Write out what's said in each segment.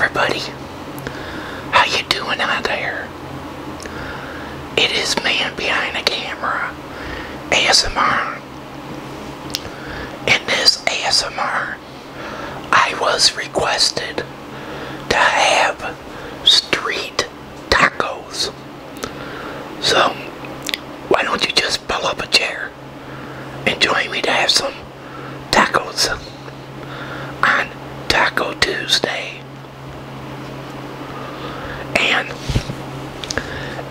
everybody, how you doing out there? It is Man Behind the Camera ASMR. In this ASMR, I was requested to have street tacos. So, why don't you just pull up a chair and join me to have some tacos on Taco Tuesday. And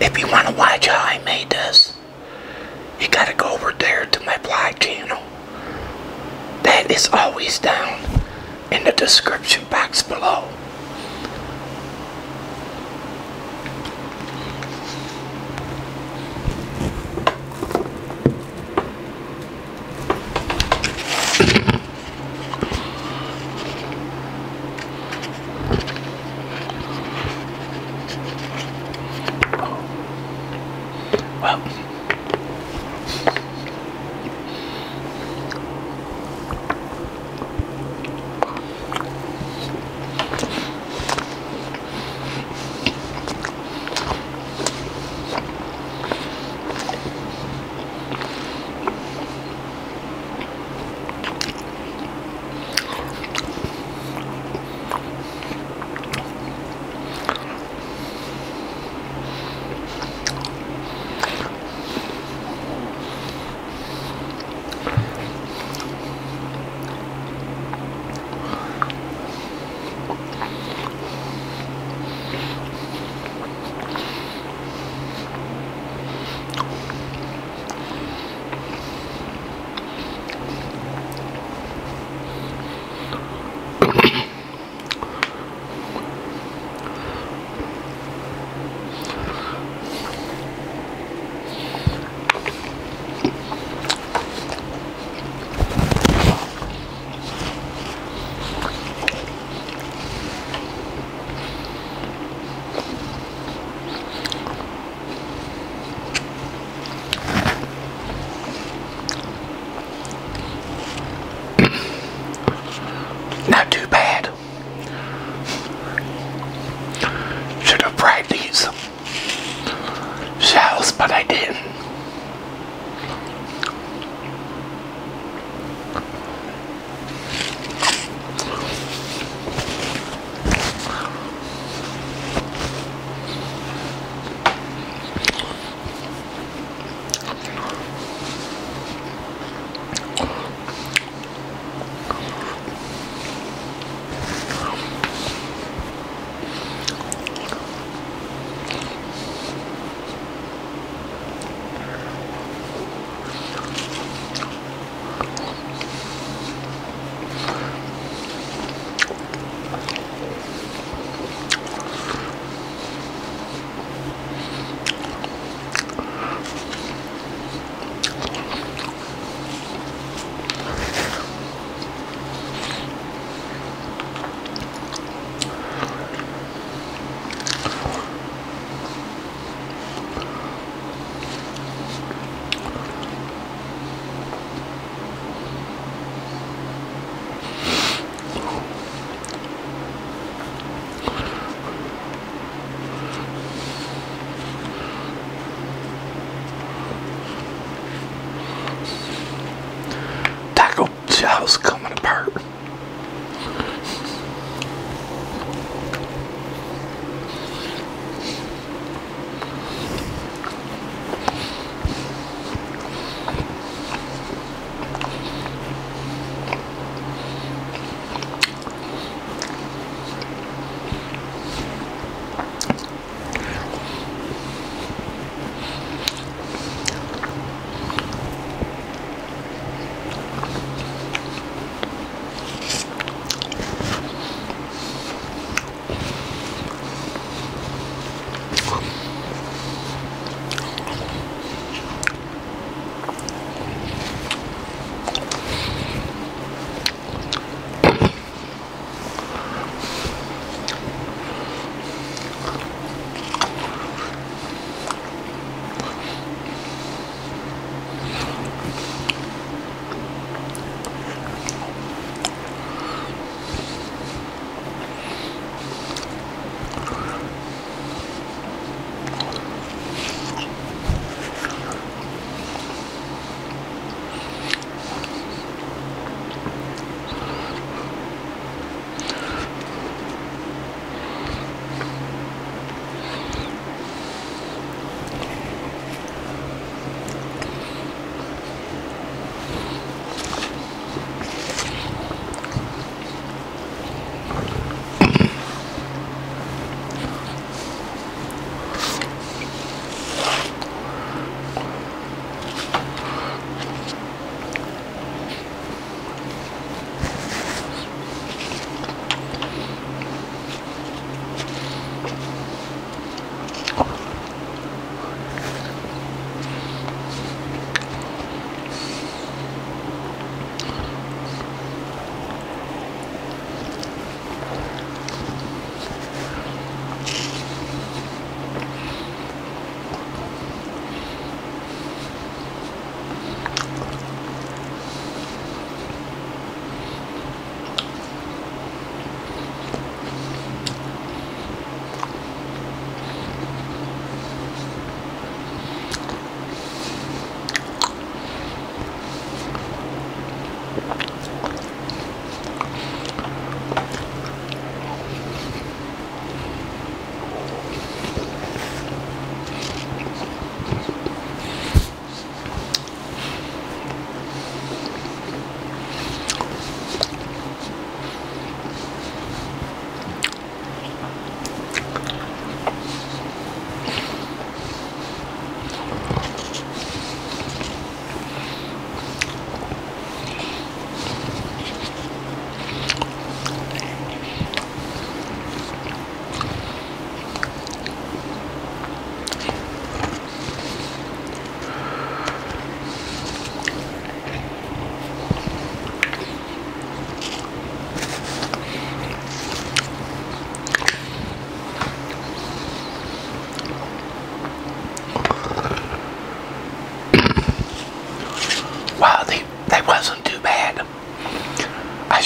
if you want to watch how I made this, you gotta go over there to my blog channel. That is always down in the description box below.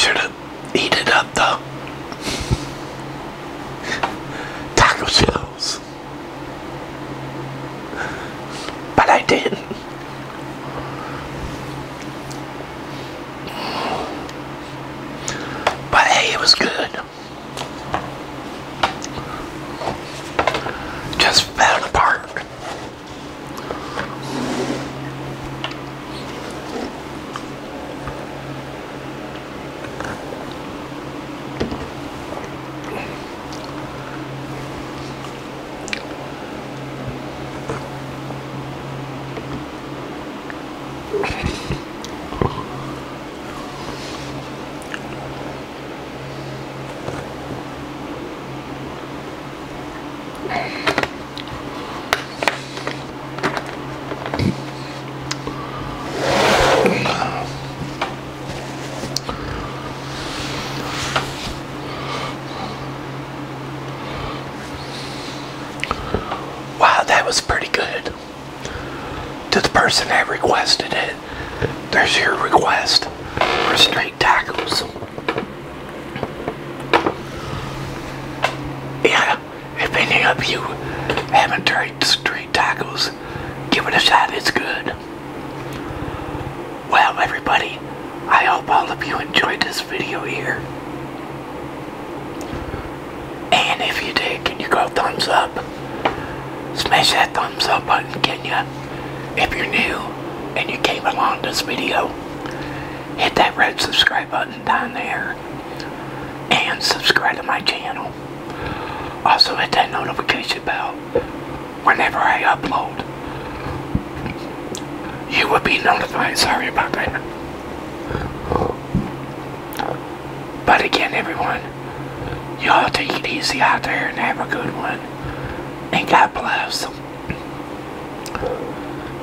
should have eaten up the taco shells, but I didn't. But hey, it was good. Just found a park. Was pretty good. To the person that requested it, there's your request for straight tacos. Yeah, if any of you haven't tried straight tacos, give it a shot, it's good. Well, everybody, I hope all of you enjoyed this video here. And if you did, can you go thumbs up? Smash that thumbs up button, can ya? If you're new and you came along this video, hit that red subscribe button down there and subscribe to my channel. Also hit that notification bell. Whenever I upload, you will be notified. Sorry about that. But again, everyone, y'all take it easy out there and have a good one. And God bless.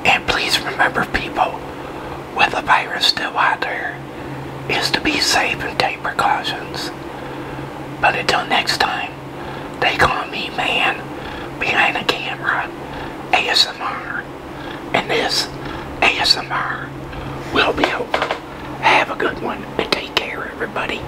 And please remember, people, with the virus still out there, is to be safe and take precautions. But until next time, they call me Man Behind the Camera ASMR. And this ASMR will be over. Have a good one and take care, everybody.